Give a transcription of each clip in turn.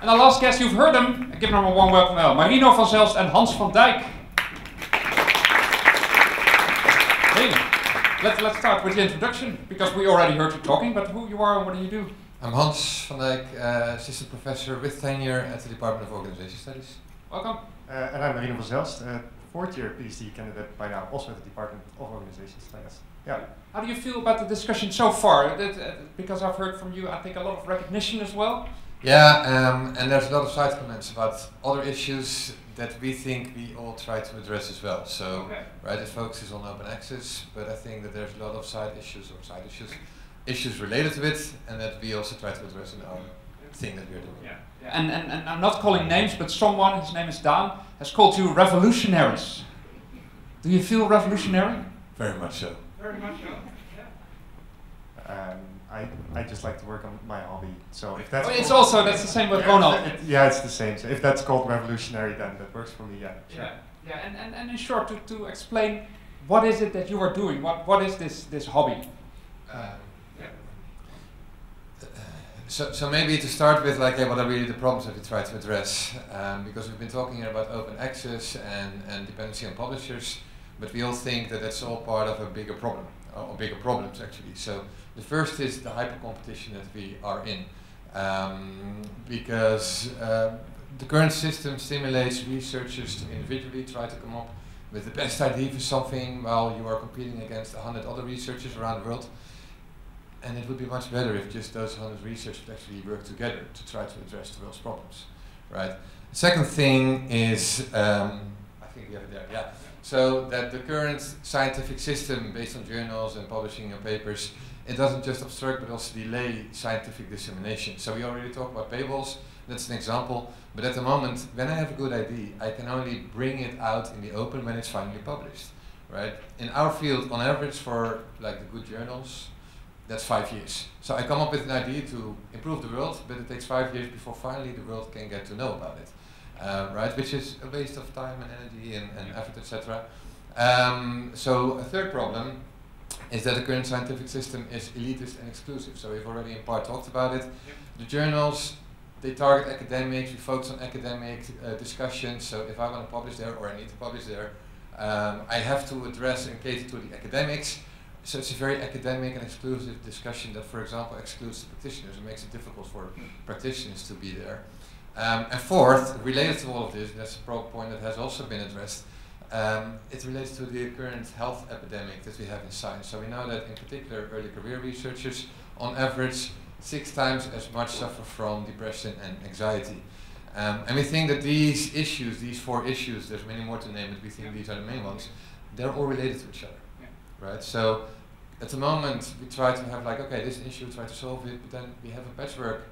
And our last guest, you've heard them. Give them a warm welcome now. Marino van Zelst and Hans van Dijk. Hey, let's start with the introduction, because we already heard you talking, but who you are and what do you do? I'm Hans van Dijk, assistant professor with tenure at the Department of Organization Studies. Welcome. And I'm Marino van Zelst, fourth-year PhD candidate by now, also at the Department of Organization Studies. Yeah. How do you feel about the discussion so far? Because I've heard from you, I think, a lot of recognition as well. Yeah, and there's a lot of side comments about other issues that we think we all try to address as well. So, okay. Right, it focuses on open access, but I think that there's a lot of side issues related to it, and that we also try to address in our thing that we're doing. Yeah. Yeah. And I'm not calling names, but someone, his name is Dan, has called you revolutionaries. Do you feel revolutionary? Very much so. Very much so. Yeah. I just like to work on my hobby, so if that's... Oh, it's also, that's the same with Ronald. Yeah, it's the same. So if that's called revolutionary, then that works for me, yeah. Sure. Yeah, yeah. And in short, to explain, what is it that you are doing? What is this hobby? So maybe to start with, like, what are really the problems that we try to address? Because we've been talking here about open access and dependency on publishers, but we all think that that's all part of a bigger problem, or bigger problems actually. So the first is the hyper-competition that we are in, because the current system stimulates researchers to individually try to come up with the best idea for something while you are competing against 100 other researchers around the world. And it would be much better if just those 100 researchers would actually work together to try to address the world's problems, right? The second thing is, I think we have it there, yeah. So that the current scientific system based on journals and publishing your papers, it doesn't just obstruct but also delay scientific dissemination. So we already talked about paywalls, that's an example. But at the moment, when I have a good idea, I can only bring it out in the open when it's finally published, right? In our field, on average for like the good journals, that's 5 years. So I come up with an idea to improve the world, but it takes 5 years before finally the world can get to know about it. Right, which is a waste of time and energy and effort, etc. So a third problem is that the current scientific system is elitist and exclusive. So we've already in part talked about it. Yep. The journals, they target academics, we focus on academic discussions. So if I want to publish there or I need to publish there, I have to address and cater to the academics. So it's a very academic and exclusive discussion that, for example, excludes the practitioners and makes it difficult for practitioners to be there. And fourth, related to all of this, that's a point that has also been addressed, it relates to the current health epidemic that we have in science. So we know that in particular early career researchers on average 6 times as much suffer from depression and anxiety. And we think that these issues, these 4 issues, there's many more to name, but we think these are the main ones, they're all related to each other, right? So at the moment we try to have like, okay, this issue, try to solve it, but then we have a patchwork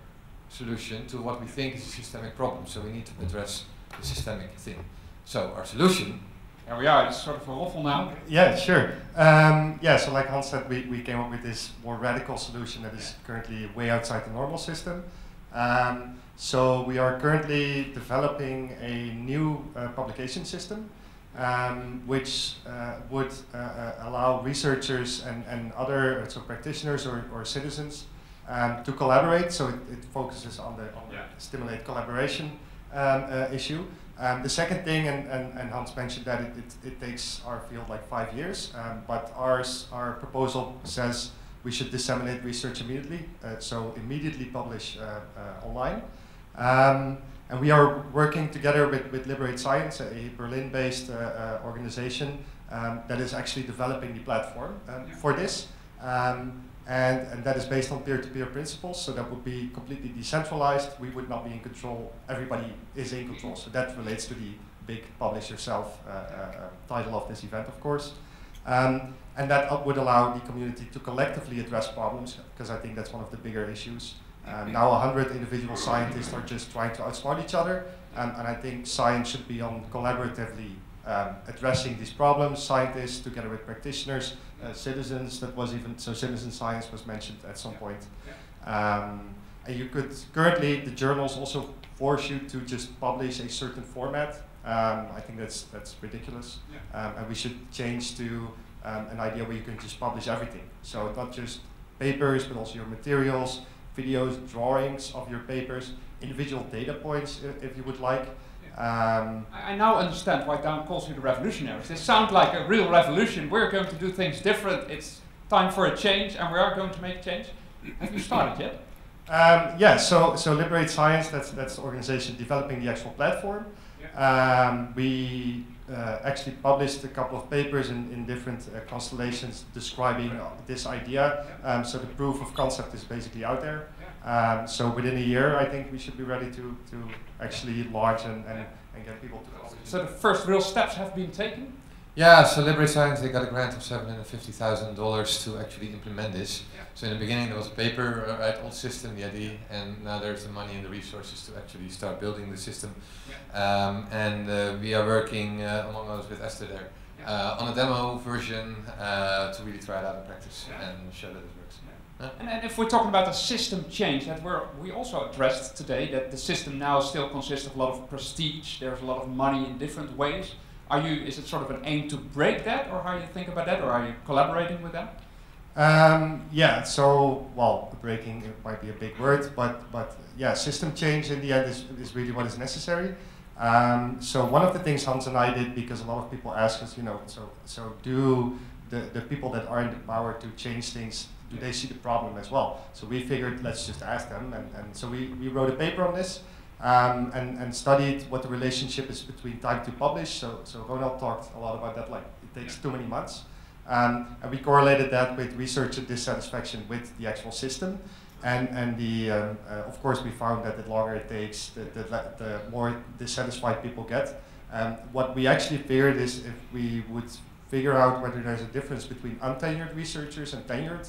solution to what we think is a systemic problem, so we need to address the systemic thing. So our solution. Here we are, it's sort of a waffle now. Yeah, sure. Yeah, so like Hans said, we came up with this more radical solution that is currently way outside the normal system. So we are currently developing a new publication system, which would allow researchers and other so practitioners or citizens to collaborate, so it focuses on the stimulate collaboration issue. The second thing, and Hans mentioned that it takes our field like 5 years, but our proposal says we should disseminate research immediately, so immediately publish online. And we are working together with Liberate Science, a Berlin-based organization that is actually developing the platform for this. And that is based on peer-to-peer principles, so that would be completely decentralized. We would not be in control. Everybody is in control, so that relates to the big publish yourself title of this event, of course. And that would allow the community to collectively address problems, because I think that's one of the bigger issues. Now 100 individual scientists are just trying to outsmart each other, and I think science should be on collaboratively addressing these problems, scientists together with practitioners, citizens, that was even, so citizen science was mentioned at some point. Yeah. And you could, currently the journals also force you to just publish a certain format. I think that's ridiculous. Yeah. And we should change to an idea where you can just publish everything. So not just papers, but also your materials, videos, drawings of your papers, individual data points, if you would like. I now understand why Down calls you the revolutionaries. They sound like a real revolution. We're going to do things different. It's time for a change, and we are going to make change. Have you started yet? Yeah. So Liberate Science. That's the organization developing the actual platform. Yeah. We actually published a couple of papers in different constellations describing this idea. Yeah. So the proof of concept is basically out there. So within a year, I think we should be ready to actually launch and get people to follow. So the first real steps have been taken? Yeah, so Liberate Science, they got a grant of $750,000 to actually implement this. Yeah. So in the beginning there was a paper, right, old system, the idea, and now there's the money and the resources to actually start building the system. Yeah. And we are working, among others, with Esther there, on a demo version to really try it out in practice and show that it works. Yeah. And if we're talking about a system change that we also addressed today, that the system now still consists of a lot of prestige, there's a lot of money in different ways. Is it sort of an aim to break that, or how do you think about that, or are you collaborating with that? Yeah, so, well, breaking might be a big word, but yeah, system change in the end is really what is necessary. So one of the things Hans and I did, because a lot of people ask us, you know, so do the people that are in the power to change things, do they see the problem as well? So we figured, let's just ask them. And so we wrote a paper on this and studied what the relationship is between time to publish. So Ronald talked a lot about that, like it takes too many months. And we correlated that with researcher dissatisfaction with the actual system. And of course, we found that the longer it takes, the more dissatisfied people get. What we actually figured is if we would figure out whether there's a difference between untenured researchers and tenured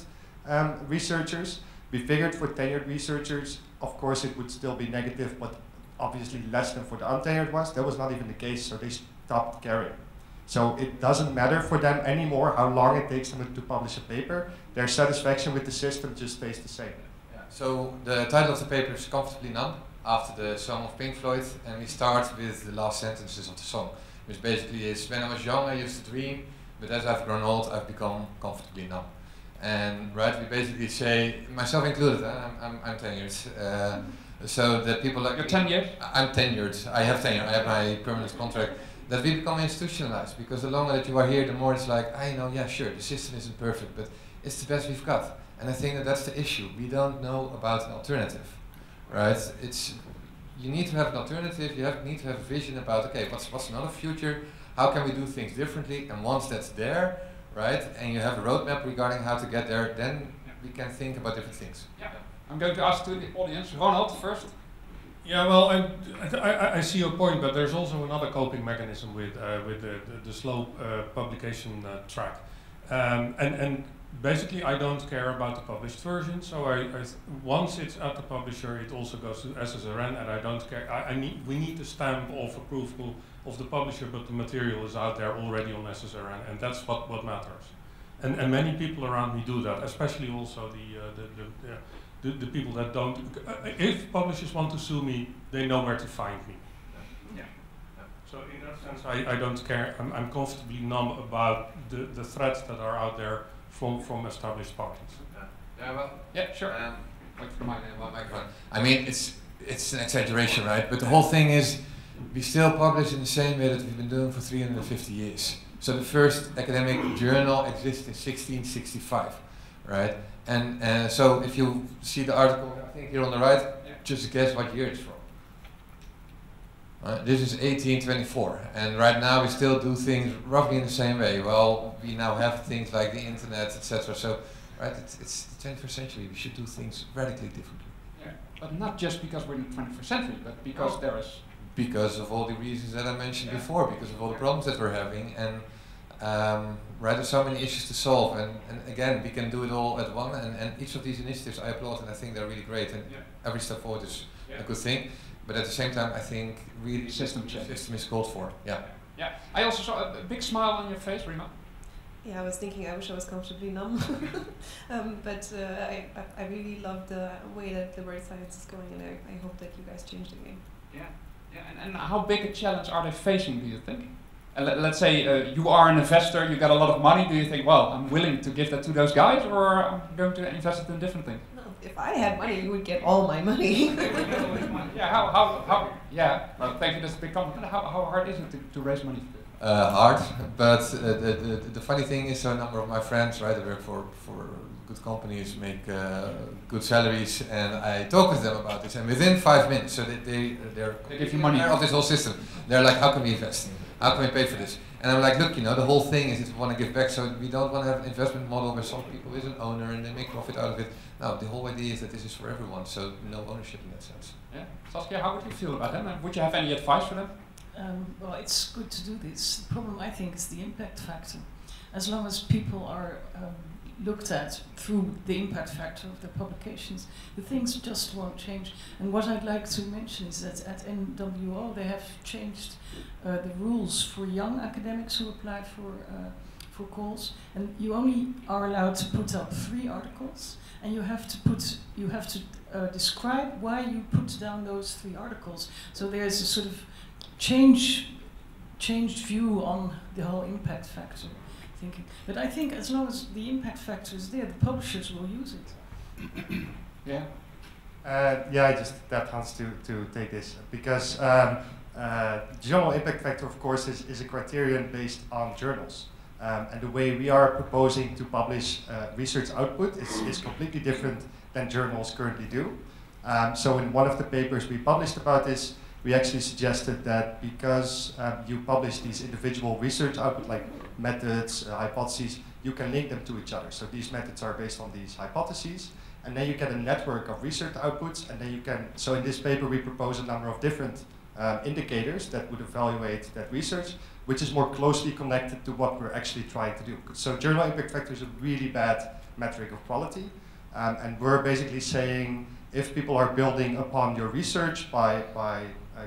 researchers. We figured for tenured researchers, of course, it would still be negative, but obviously less than for the untenured ones. That was not even the case, so they stopped caring. So it doesn't matter for them anymore how long it takes them to publish a paper. Their satisfaction with the system just stays the same. Yeah. So the title of the paper is Comfortably Numb, after the song of Pink Floyd, and we start with the last sentences of the song, which basically is, when I was young I used to dream, but as I've grown old I've become comfortably numb. And right, we basically say, myself included, I'm tenured. So that people like... You're tenured? I'm tenured. I have tenure. I have my permanent contract. That we become institutionalized, because the longer that you are here, the more it's like, I know, yeah, sure, the system isn't perfect, but it's the best we've got. And I think that that's the issue. We don't know about an alternative, right? You need to have an alternative, need to have a vision about, okay, what's another future? How can we do things differently? And once that's there, right, and you have a roadmap regarding how to get there, then we can think about different things. Yeah. I'm going to ask to the audience, Ronald first. Yeah, well, I see your point, but there's also another coping mechanism with the slow publication track. And basically, I don't care about the published version, so once it's at the publisher, it also goes to SSRN, and I don't care. We need the stamp of approval of the publisher, but the material is out there already on SSRN, and that's what matters. And many people around me do that, especially also the people that don't. If publishers want to sue me, they know where to find me. Yeah. So in that sense, I don't care. I'm comfortably numb about the threats that are out there from established parties. Yeah, well, yeah, sure. Wait for my microphone. I mean, it's an exaggeration, right? But the whole thing is, we still publish in the same way that we've been doing for 350 years. So the first academic journal existed in 1665, right? And so if you see the article, I think here on the right, just guess what year it's from. This is 1824, and right now we still do things roughly in the same way. Well, we now have things like the internet, etc. So, right, it's the 21st century. We should do things radically differently. Yeah, but not just because we're in the 21st century, but because there is. Because of all the reasons that I mentioned before, because of all the problems that we're having, and right, there's so many issues to solve. And again, we can do it all at once. And each of these initiatives I applaud, and I think they're really great. And every step forward is a good thing. But at the same time, I think really system is called for. Yeah. Yeah. I also saw a big smile on your face, Rima. Yeah, I was thinking, I wish I was comfortably numb. but I really love the way that Liberate Science is going, and I hope that you guys change the game. Yeah. Yeah. And how big a challenge are they facing, do you think? Let's say you are an investor, you got a lot of money. Do you think, well, I'm willing to give that to those guys, or I'm going to invest it in different things? No, if I had money, you would get all my money. Yeah, thank you, that's a big compliment. How hard is it to raise money? Hard, but the funny thing is a number of my friends, right, that work for good companies, make good salaries, and I talk with them about this, and within 5 minutes, so they give you money of this whole system. They're like, how can we invest? How can we pay for this? And I'm like, look, you know, the whole thing is we want to give back, so we don't want to have an investment model where some people is an owner and they make profit out of it. No, the whole idea is that this is for everyone, so no ownership in that sense. Yeah. Saskia, how would you feel about that? Would you have any advice for them? Well, it's good to do this. The problem, I think, is the impact factor. As long as people are looked at through the impact factor of their publications, the things just won't change. And what I'd like to mention is that at NWO they have changed the rules for young academics who apply for calls, and you only are allowed to put up 3 articles, and you have to describe why you put down those 3 articles. So there's a sort of changed view on the whole impact factor. But I think as long as the impact factor is there, the publishers will use it. Yeah. Yeah, I just tapped Hans to take this because journal impact factor, of course, is a criterion based on journals. And the way we are proposing to publish research output is completely different than journals currently do. So in one of the papers we published about this, we actually suggested that because you publish these individual research output like methods, hypotheses, you can link them to each other. So these methods are based on these hypotheses, and then you get a network of research outputs, and then you can, so in this paper we propose a number of different indicators that would evaluate that research, which is more closely connected to what we're actually trying to do. So journal impact factor is a really bad metric of quality, and we're basically saying if people are building upon your research by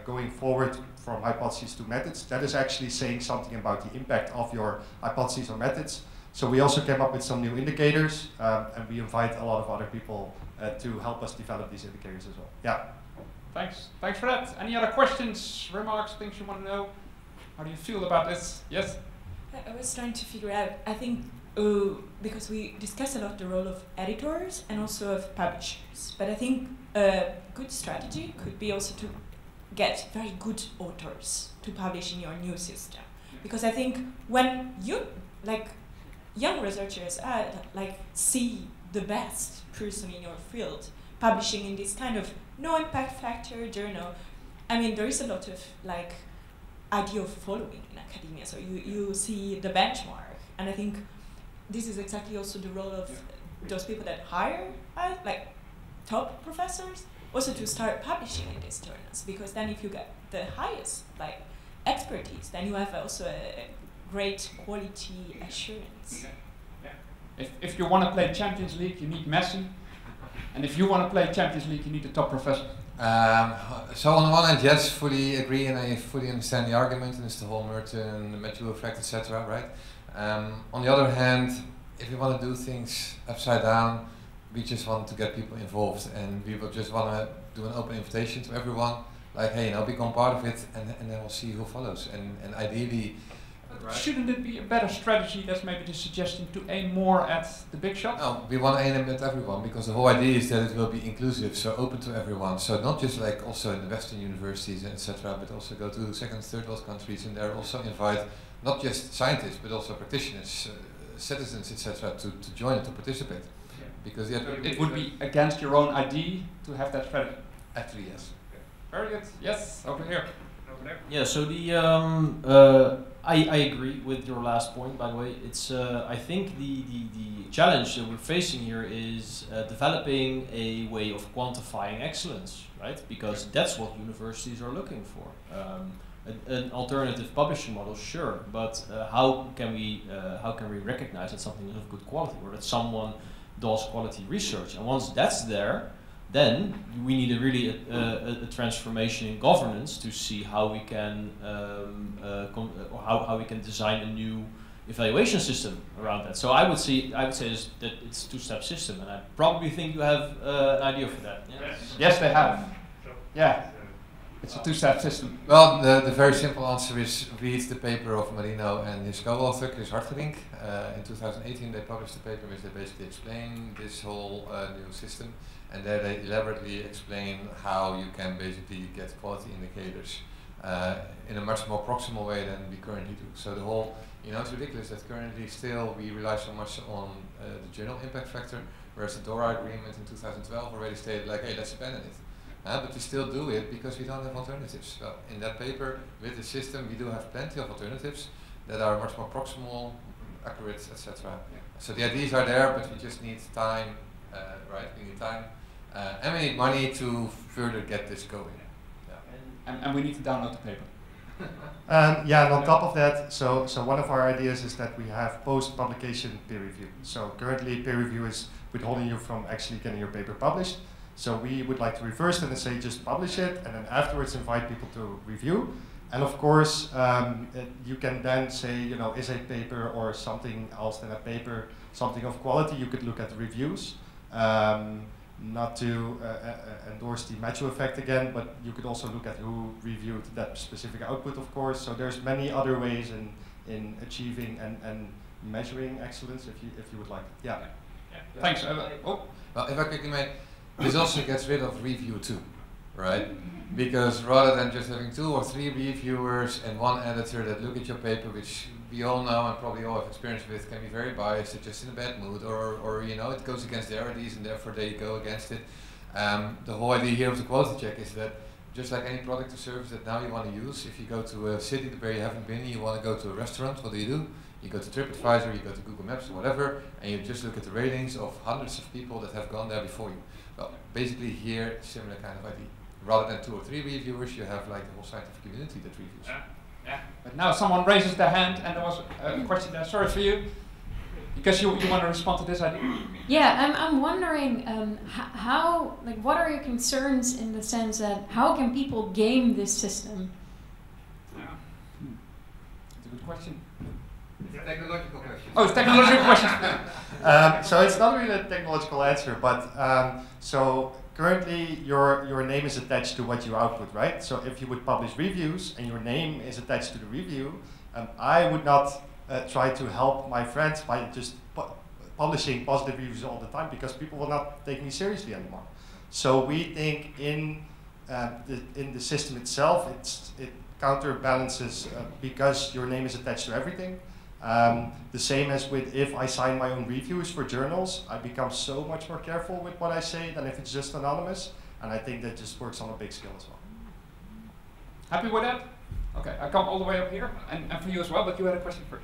going forward from hypotheses to methods, that is actually saying something about the impact of your hypotheses or methods. So we also came up with some new indicators, and we invite a lot of other people to help us develop these indicators as well. Yeah. Thanks for that. Any other questions, remarks, things you want to know? How do you feel about this? Yes? I was trying to figure out, I think, because we discuss a lot the role of editors and also of publishers, but I think a good strategy could be also to get very good authors to publish in your new system, because I think when you, like, young researchers like see the best person in your field publishing in this kind of no impact factor journal, I mean there is a lot of like idea of following in academia, so you see the benchmark, and I think this is exactly also the role of those people that hire us, like top professors, also to start publishing in these journals, because then if you get the highest like expertise, then you have also a great quality assurance. Yeah. If you want to play Champions League, you need Messi, and if you want to play Champions League, you need a top professor. So on the one hand, yes, fully agree, and I fully understand the argument, and it's the whole Merton, the material effect, etc. Right. On the other hand, if you want to do things upside down, we just want to get people involved, and we will just want to do an open invitation to everyone, like, hey, you know, become part of it, and then we'll see who follows. And ideally, right. Shouldn't it be a better strategy? That's maybe the suggestion, to aim more at the big shots? No, we want to aim at everyone, because the whole idea is that it will be inclusive, so open to everyone. So not just like also in the Western universities, etc., but also go to second, third world countries, and there also invite not just scientists, but also practitioners, citizens, etc., to join and to participate. Because so it would be against your own idea to have that strategy. Actually, yes. Okay. Very good. Yes, over here. Over there. Yeah. So the I agree with your last point. By the way, it's I think the challenge that we're facing here is developing a way of quantifying excellence, right? Because that's what universities are looking for. An alternative publishing model, sure, but how can we recognize that something is of good quality, or that someone does quality research? And once that's there, then we need a transformation in governance to see how we can how we can design a new evaluation system around that. So I would say that it's a two-step system, and I probably think you have an idea for that. Yeah? Yes, they have. Yeah, it's a two-step system. Well, the very simple answer is read the paper of Marino and his co-author, Chris Hartgerink. In 2018, they published a paper which they basically explain this whole new system. And there they elaborately explain how you can basically get quality indicators in a much more proximal way than we currently do. So the whole, you know, it's ridiculous that currently still we rely so much on the journal impact factor, whereas the DORA agreement in 2012 already stated like, hey, let's abandon it. But we still do it because we don't have alternatives. Well, in that paper, with the system, we do have plenty of alternatives that are much more proximal, accurate, etc. Yeah. So the ideas are there, but we just need time, right? We need time, and we need money to further get this going. Yeah. And we need to download the paper. Yeah, and on top of that, so one of our ideas is that we have post-publication peer review. So currently, peer review is withholding you from actually getting your paper published. So we would like to reverse that and say just publish it, and then afterwards invite people to review. And of course, you can then say, you know, is a paper or something else than a paper something of quality? You could look at the reviews, not to endorse the Macho effect again, but you could also look at who reviewed that specific output, of course. So there's many other ways in achieving and measuring excellence, if you would like. Yeah. Yeah. Thanks. Oh, well, if I quickly may. This also gets rid of review too, right? Because rather than just having 2 or 3 reviewers and 1 editor that look at your paper, which we all know and probably all have experience with, can be very biased, they're just in a bad mood, or you know, it goes against their ideas and therefore they go against it. The whole idea here of the quality check is that just like any product or service that now you want to use, if you go to a city where you haven't been, you want to go to a restaurant, what do? You go to TripAdvisor, you go to Google Maps or whatever, and you just look at the ratings of hundreds of people that have gone there before you. Well, basically here, similar kind of idea. Rather than 2 or 3 reviewers, you have like the whole scientific community that reviews. Yeah. But now someone raises their hand, and there was a question there. Sorry for you, because you want to respond to this idea. Yeah, I'm wondering how, like, what are your concerns in the sense that how can people game this system? Yeah. That's a good question. It's a technological question. Oh, it's technological question. So it's not really a technological answer, but so currently your name is attached to what you output, right? So if you would publish reviews and your name is attached to the review, I would not try to help my friends by just publishing positive reviews all the time, because people will not take me seriously anymore. So we think in the system itself, it counterbalances because your name is attached to everything. The same as with if I sign my own reviews for journals, I become so much more careful with what I say than if it's just anonymous, and I think that just works on a big scale as well. Happy with that? Okay, I come all the way up here, and for you as well, but you had a question first.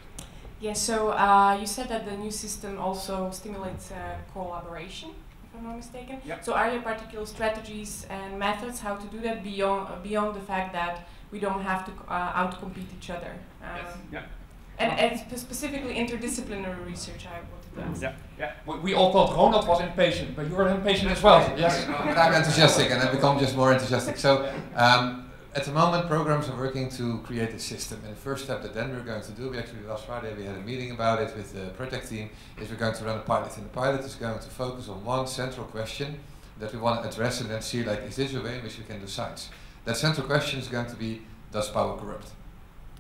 Yeah, so you said that the new system also stimulates collaboration, if I'm not mistaken. Yep. So are there particular strategies and methods how to do that beyond the fact that we don't have to outcompete each other? Yes. Yeah. And specifically interdisciplinary research, I wanted to ask. Yeah, we all thought Ronald was impatient, but you were impatient as well. Yes, but I'm enthusiastic, and I become just more enthusiastic. So at the moment, programs are working to create a system. And the first step that then we're going to do, we actually last Friday we had a meeting about it with the project team, is we're going to run a pilot. And the pilot is going to focus on one central question that we want to address and then see, like, is this a way in which we can do science? That central question is going to be, does power corrupt?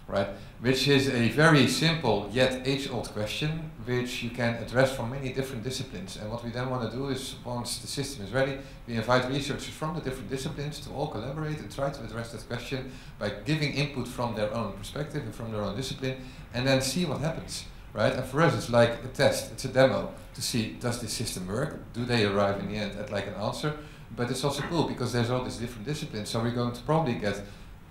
Right, which is a very simple yet age-old question, which you can address from many different disciplines. And what we then want to do is, once the system is ready, we invite researchers from the different disciplines to all collaborate and try to address that question by giving input from their own perspective and from their own discipline, and then see what happens. Right? And for us, it's like a test, it's a demo to see, does this system work? Do they arrive in the end at like an answer? But it's also cool because there's all these different disciplines, so we're going to probably get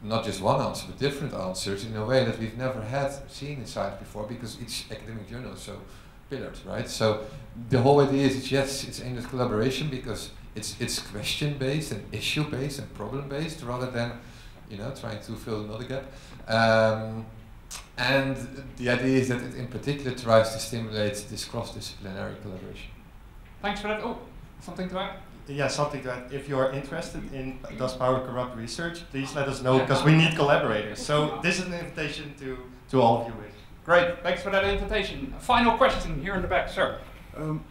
not just one answer, but different answers in a way that we've never seen in science before, because each academic journal is so pillared, right? So the whole idea is, yes, it's aimed at collaboration because it's question-based and issue-based and problem-based, rather than, you know, trying to fill another gap. And the idea is that it in particular tries to stimulate this cross-disciplinary collaboration. Thanks for that. Oh, something to add? Yeah, something that if you are interested in does power corrupt research, please let us know, because we need collaborators. So this is an invitation to all of you. Great, thanks for that invitation. Final question here in the back, sir.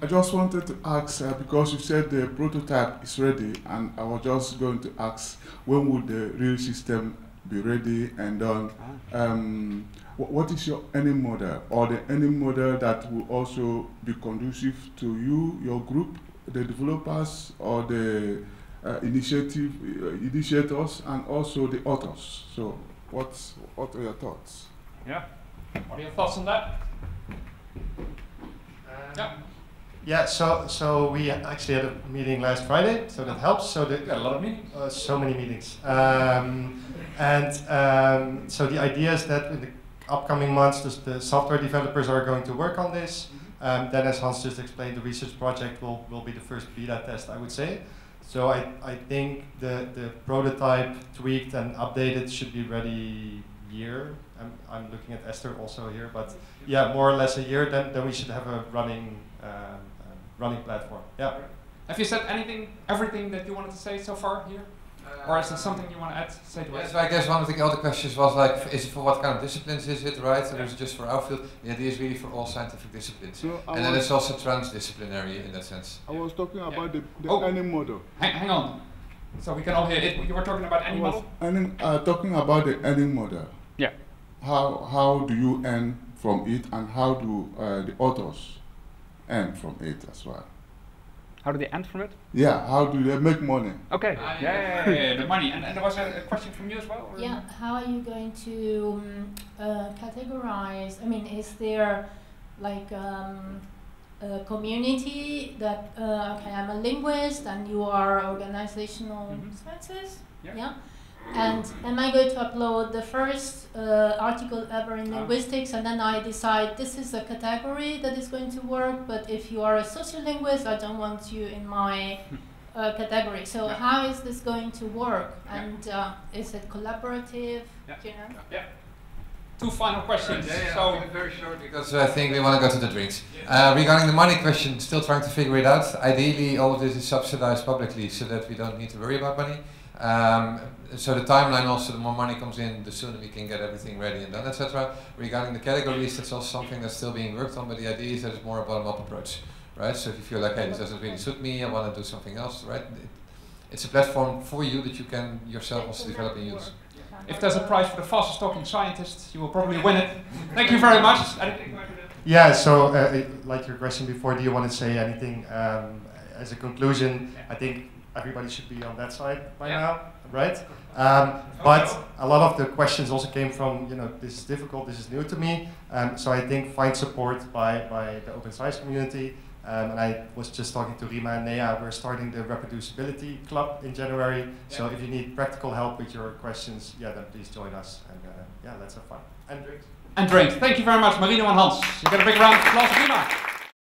I just wanted to ask, because you said the prototype is ready, and I was just going to ask, when would the real system be ready and done? What is your any model, or the any model that will also be conducive to you, your group, the developers or the initiators, and also the authors. So what are your thoughts? Yeah, what are your thoughts on that? Yeah, so we actually had a meeting last Friday, so that helps. So we had a lot of meetings. So many meetings. So the idea is that in the upcoming months, the software developers are going to work on this. Then, as Hans just explained, the research project will be the first beta test, I would say. So I think the prototype tweaked and updated should be ready year. I'm looking at Esther also here, but yeah, more or less a year. Then we should have a running running platform. Yeah. Have you said everything that you wanted to say so far here? Or is there something you want to add? Say to yes, I guess one of the other questions was like, is it for what kind of disciplines is it, right? Or is it just for our field? The idea is really for all scientific disciplines. So and then it's also transdisciplinary in that sense. I was talking about the any model. Hang on. So we can all hear it. You were talking about any model? Talking about the earning model. Yeah. How do you earn from it, and how do the authors earn from it as well? How do they earn from it? Yeah, how do they make money? Okay, the money. And there was a question from you as well? Or? Yeah, how are you going to categorize, I mean, is there like a community that, okay, I'm a linguist and you are organizational sciences? Yeah. And am I going to upload the first article ever in linguistics, and then I decide this is a category that is going to work, but if you are a social linguist, I don't want you in my category. So how is this going to work, and is it collaborative? Do you know? Two final questions. So very short, because I think we want to go to the drinks. Regarding the money question, still trying to figure it out. Ideally, all of this is subsidized publicly so that we don't need to worry about money. So the timeline also, the more money comes in, the sooner we can get everything ready and done, etc. Regarding the categories, that's also something that's still being worked on, but the idea is that it's more a bottom-up approach, right? So if you feel like, hey, this doesn't really suit me, I want to do something else, right? It's a platform for you that you can yourself also develop and use. If there's a prize for the fastest talking scientists, you will probably win it. Thank you very much. Yeah, so like your question before, do you want to say anything as a conclusion? I think everybody should be on that side by now, right? But a lot of the questions also came from, you know, this is difficult, this is new to me. So I think find support by the open science community. And I was just talking to Rima and Nea. We're starting the reproducibility club in January. So if you need practical help with your questions, then please join us. And let's have fun. And drinks. Thank you very much, Marino and Hans. You get a big round of applause for Rima.